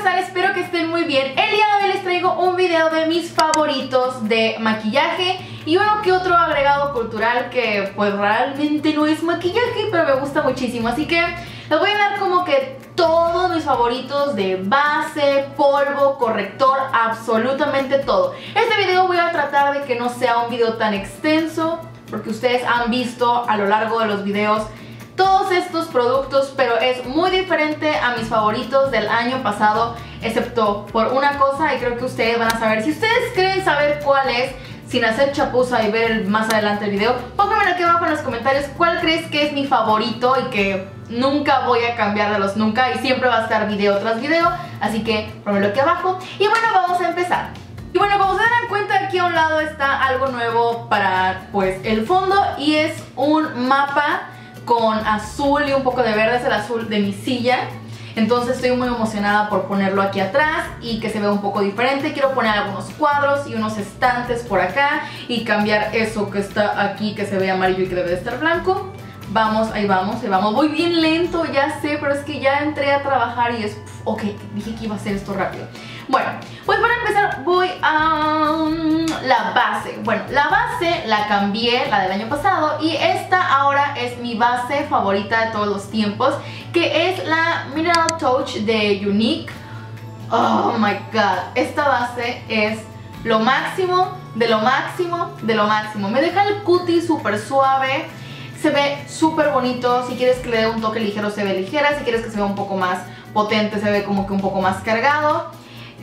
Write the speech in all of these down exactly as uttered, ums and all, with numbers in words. empezar, espero que estén muy bien. El día de hoy les traigo un video de mis favoritos de maquillaje y uno que otro agregado cultural que pues realmente no es maquillaje, pero me gusta muchísimo. Así que les voy a dar como que todos mis favoritos de base, polvo, corrector, absolutamente todo. Este video voy a tratar de que no sea un video tan extenso, porque ustedes han visto a lo largo de los videos todos estos productos, pero es muy diferente a mis favoritos del año pasado, excepto por una cosa, y creo que ustedes van a saber. Si ustedes creen saber cuál es, sin hacer chapuza y ver más adelante el video, pónganme aquí abajo en los comentarios cuál crees que es mi favorito y que nunca voy a cambiar de los nunca, y siempre va a estar video tras video, así que pónganlo aquí abajo. Y bueno, vamos a empezar. Y bueno, como se dan cuenta, aquí a un lado está algo nuevo para pues el fondo, y es un mapa con azul y un poco de verde. Es el azul de mi silla, entonces estoy muy emocionada por ponerlo aquí atrás y que se vea un poco diferente. Quiero poner algunos cuadros y unos estantes por acá y cambiar eso que está aquí, que se ve amarillo y que debe de estar blanco. Vamos, ahí vamos, ahí vamos. Voy bien lento, ya sé, pero es que ya entré a trabajar y es... Ok, dije que iba a hacer esto rápido. Bueno, pues para empezar voy a um, la base. Bueno, la base la cambié, la del año pasado, y esta ahora es mi base favorita de todos los tiempos, que es la Mineral Touch de Unique. Oh my god, esta base es lo máximo, de lo máximo, de lo máximo. Me deja el cutis súper suave, se ve súper bonito. Si quieres que le dé un toque ligero, se ve ligera. Si quieres que se vea un poco más potente, se ve como que un poco más cargado.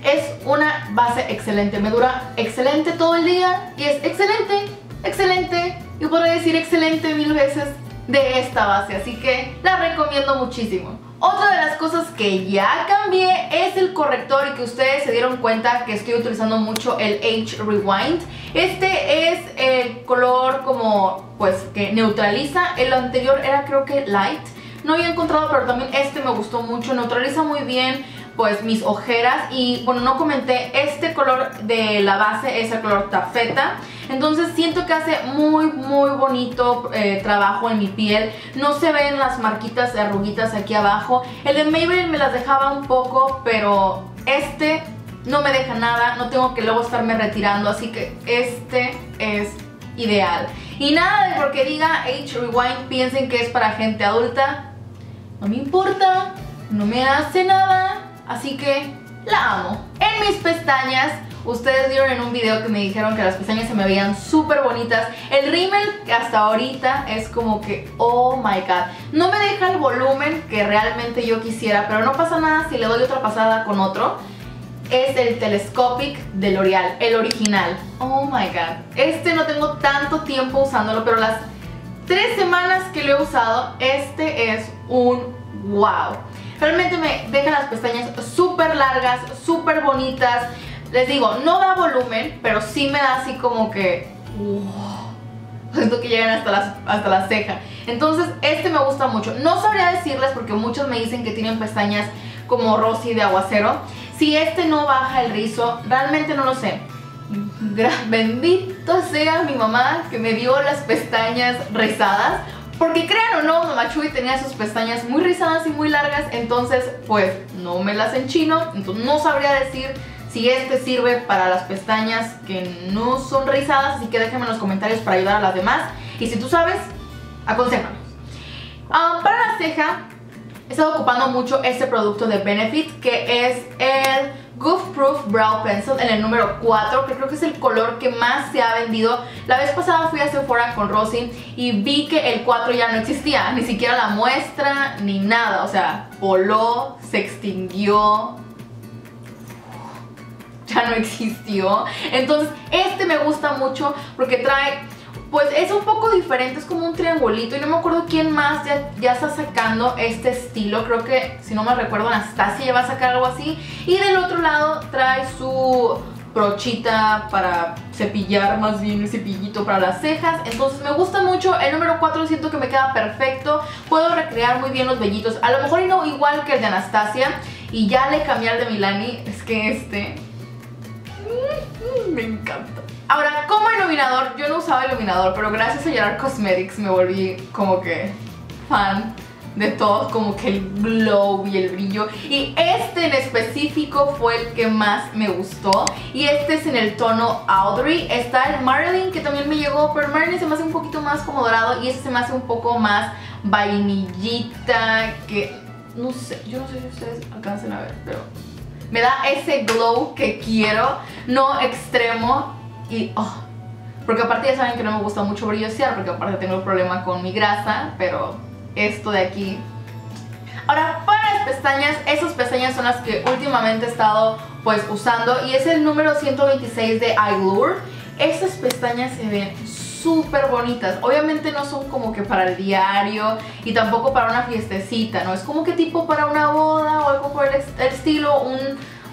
Es una base excelente, me dura excelente todo el día y es excelente, excelente. Yo podría decir excelente mil veces de esta base, así que la recomiendo muchísimo. Otra de las cosas que ya cambié es el corrector, y que ustedes se dieron cuenta que estoy utilizando mucho el Age Rewind. Este es el color como pues que neutraliza, el anterior era creo que light, no había encontrado, pero también este me gustó mucho, neutraliza muy bien pues mis ojeras. Y bueno, no comenté, este color de la base es el color tafeta, entonces siento que hace muy muy bonito eh, trabajo en mi piel. No se ven las marquitas de arruguitas aquí abajo. El de Maybelline me las dejaba un poco, pero este no me deja nada, no tengo que luego estarme retirando, así que este es ideal. Y nada de porque diga Age Rewind piensen que es para gente adulta, no me importa, no me hace nada. Así que la amo. En mis pestañas, ustedes vieron en un video que me dijeron que las pestañas se me veían súper bonitas. El rímel hasta ahorita es como que, oh my god, no me deja el volumen que realmente yo quisiera, pero no pasa nada si le doy otra pasada con otro. Es el Telescopic de L'Oreal, el original. Oh my god, este no tengo tanto tiempo usándolo, pero las tres semanas que lo he usado, este es un wow. Realmente me dejan las pestañas súper largas, súper bonitas. Les digo, no da volumen, pero sí me da así como que... Uh, siento que llegan hasta las, hasta la ceja. Entonces, este me gusta mucho. No sabría decirles porque muchos me dicen que tienen pestañas como Rosy de aguacero. Si este no baja el rizo, realmente no lo sé. Bendito sea mi mamá que me dio las pestañas rizadas. Porque crean o no, mamá Chuy tenía sus pestañas muy rizadas y muy largas, entonces pues no me las enchino. Entonces no sabría decir si este sirve para las pestañas que no son rizadas, así que déjenme en los comentarios para ayudar a las demás. Y si tú sabes, aconséjanos. Um, para la ceja, he estado ocupando mucho este producto de Benefit, que es el Goof Proof Brow Pencil en el número cuatro, que creo que es el color que más se ha vendido. La vez pasada fui a Sephora con Rosy y vi que el cuatro ya no existía, ni siquiera la muestra, ni nada. O sea, voló, se extinguió, ya no existió. Entonces este me gusta mucho porque trae... pues es un poco diferente, es como un triangulito, y no me acuerdo quién más ya, ya está sacando este estilo. Creo que, si no me recuerdo, Anastasia ya va a sacar algo así. Y del otro lado trae su brochita para cepillar, más bien un cepillito para las cejas. Entonces me gusta mucho, el número cuatro siento que me queda perfecto. Puedo recrear muy bien los vellitos, a lo mejor no igual que el de Anastasia. Y ya le cambié al de Milani, es que este... me encanta. Ahora, como iluminador, yo no usaba iluminador, pero gracias a Gerard Cosmetics me volví como que fan de todos, como que el glow y el brillo. Y este en específico fue el que más me gustó. Y este es en el tono Audrey. Está el Marilyn, que también me llegó, pero Marilyn se me hace un poquito más como dorado y este se me hace un poco más vainillita, que no sé, yo no sé si ustedes alcancen a ver, pero me da ese glow que quiero, no extremo. Y oh, porque aparte ya saben que no me gusta mucho brillosear, porque aparte tengo el problema con mi grasa, pero esto de aquí. Ahora, para las pestañas, esas pestañas son las que últimamente he estado pues usando, y es el número ciento veintiséis de Eyelure. Estas pestañas se ven súper bonitas. Obviamente no son como que para el diario y tampoco para una fiestecita, ¿no? Es como que tipo para una boda o algo por el, el estilo, un...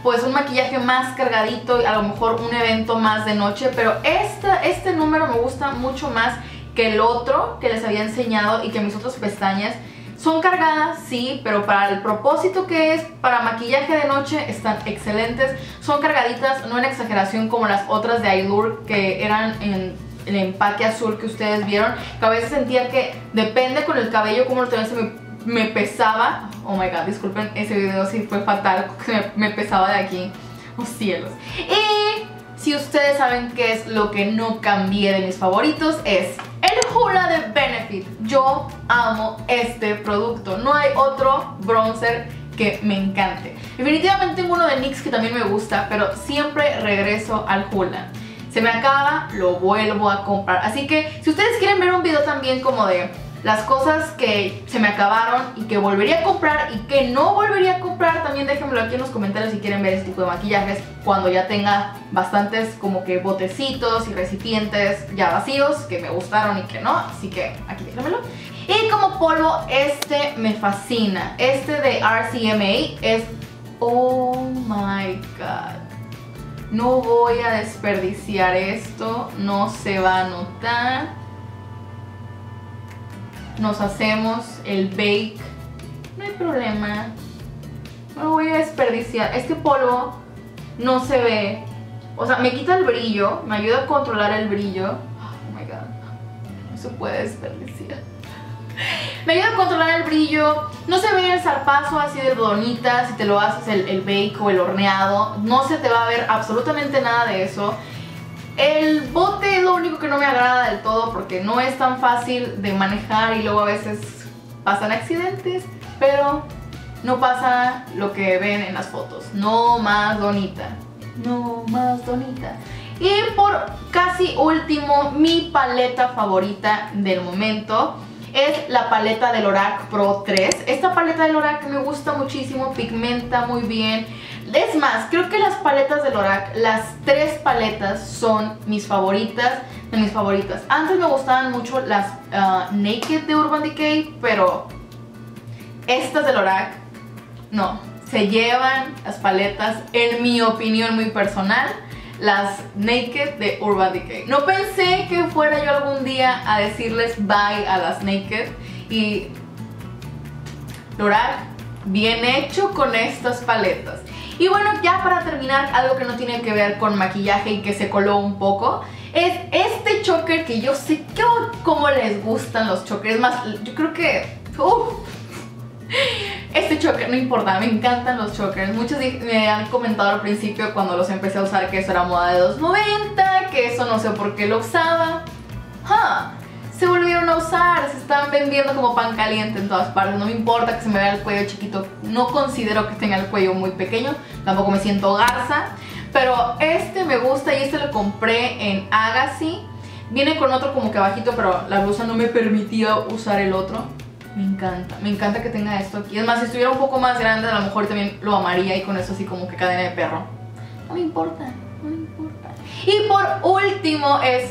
pues un maquillaje más cargadito y a lo mejor un evento más de noche. Pero esta, este número me gusta mucho más que el otro que les había enseñado y que mis otras pestañas. Son cargadas, sí, pero para el propósito que es, para maquillaje de noche, están excelentes. Son cargaditas, no en exageración como las otras de Eyelure que eran en el empaque azul que ustedes vieron. Que a veces sentía que depende con el cabello como lo tenía, se me, me pesaba. Oh my god, disculpen, ese video sí fue fatal, me, me pesaba de aquí. ¡Oh cielos! Y si ustedes saben qué es lo que no cambié de mis favoritos, es el Hoola de Benefit. Yo amo este producto, no hay otro bronzer que me encante. Definitivamente tengo uno de N Y X que también me gusta, pero siempre regreso al Hoola. Se me acaba, lo vuelvo a comprar. Así que si ustedes quieren ver un video también como de las cosas que se me acabaron y que volvería a comprar y que no volvería a comprar, también déjenmelo aquí en los comentarios si quieren ver este tipo de maquillajes cuando ya tenga bastantes como que botecitos y recipientes ya vacíos que me gustaron y que no. Así que aquí déjenmelo. Y como polvo, este me fascina. Este de R C M A es... oh my god. No voy a desperdiciar esto. No se va a notar. Nos hacemos el bake, no hay problema, no voy a desperdiciar. Este polvo no se ve, o sea, me quita el brillo, me ayuda a controlar el brillo. Oh my god, no se puede desperdiciar. Me ayuda a controlar el brillo, no se ve el zarpazo así de donita, si te lo haces el, el bake o el horneado, no se te va a ver absolutamente nada de eso. El bote es lo único que no me agrada del todo porque no es tan fácil de manejar y luego a veces pasan accidentes, pero no pasa lo que ven en las fotos. No más donita, no más donita. Y por casi último, mi paleta favorita del momento es la paleta de Lorac Pro tres. Esta paleta de Lorac me gusta muchísimo, pigmenta muy bien. Es más, creo que las paletas de Lorac, las tres paletas son mis favoritas de mis favoritas. Antes me gustaban mucho las uh, Naked de Urban Decay, pero estas de Lorac, no, se llevan las paletas, en mi opinión muy personal, las Naked de Urban Decay. No pensé que fuera yo algún día a decirles bye a las Naked. Y Lorac, bien hecho con estas paletas. Y bueno, ya para terminar, algo que no tiene que ver con maquillaje y que se coló un poco, es este choker que yo sé que, oh, cómo les gustan los chokers. Es más, yo creo que... Uh, este choker, no importa, me encantan los chokers. Muchos me han comentado al principio cuando los empecé a usar que eso era moda de dos noventa, que eso no sé por qué lo usaba. Huh. Se volvieron a usar, se están vendiendo como pan caliente en todas partes. No me importa que se me vea el cuello chiquito, no considero que tenga el cuello muy pequeño, tampoco me siento garza, pero este me gusta y este lo compré en Agassi. Viene con otro como que bajito, pero la blusa no me permitía usar el otro. Me encanta, me encanta que tenga esto aquí. Es más, si estuviera un poco más grande a lo mejor también lo amaría y con eso así como que cadena de perro. No me importa, no me importa. Y por último es...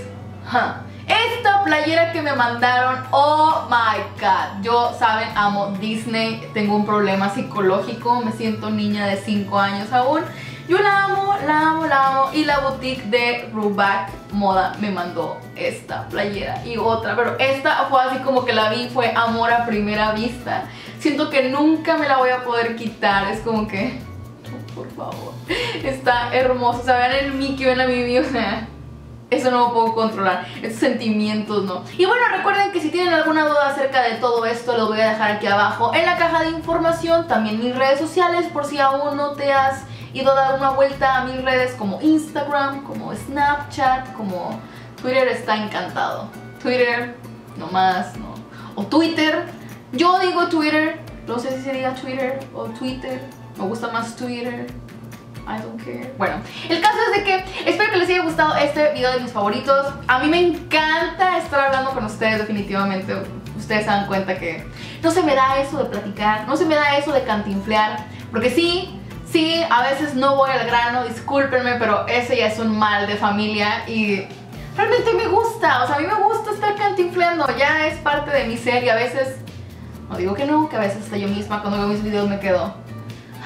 huh, esta playera que me mandaron, oh my god, yo saben, amo Disney, tengo un problema psicológico, me siento niña de cinco años aún. Yo la amo, la amo, la amo, y la boutique de Ruback Moda me mandó esta playera y otra, pero esta fue así como que la vi, fue amor a primera vista. Siento que nunca me la voy a poder quitar, es como que, oh, por favor, está hermosa, o sea, vean el Mickey, ven a mi vida, o sea... Eso no lo puedo controlar, esos sentimientos no. Y bueno, recuerden que si tienen alguna duda acerca de todo esto, lo voy a dejar aquí abajo en la caja de información, también mis redes sociales, por si aún no te has ido a dar una vuelta a mis redes como Instagram, como Snapchat, como Twitter. Está encantado. Twitter, nomás, no. O Twitter, yo digo Twitter, no sé si se diga Twitter o Twitter, me gusta más Twitter. I don't care. Bueno, el caso es de que espero que les haya gustado este video de mis favoritos. A mí me encanta estar hablando con ustedes, definitivamente. Ustedes se dan cuenta que no se me da eso de platicar, no se me da eso de cantinflear, porque sí, sí, a veces no voy al grano, discúlpenme, pero ese ya es un mal de familia y realmente me gusta, o sea, a mí me gusta estar cantinfleando, ya es parte de mi ser y a veces, no digo que no, que a veces hasta yo misma cuando veo mis videos me quedo,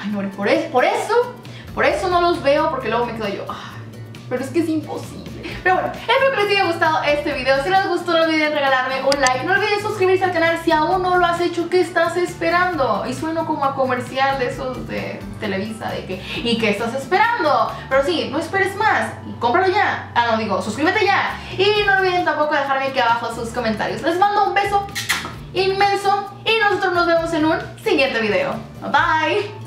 ay no, por eso, por eso Por eso no los veo, porque luego me quedo yo, ay, pero es que es imposible. Pero bueno, espero que les haya gustado este video. Si les gustó, no olviden regalarme un like. No olviden suscribirse al canal si aún no lo has hecho. ¿Qué estás esperando? Y sueno como a comercial de esos de Televisa, de que, ¿y qué estás esperando? Pero sí, no esperes más. Cómpralo ya. Ah, no, digo, suscríbete ya. Y no olviden tampoco dejarme aquí abajo sus comentarios. Les mando un beso inmenso y nosotros nos vemos en un siguiente video. Bye, bye.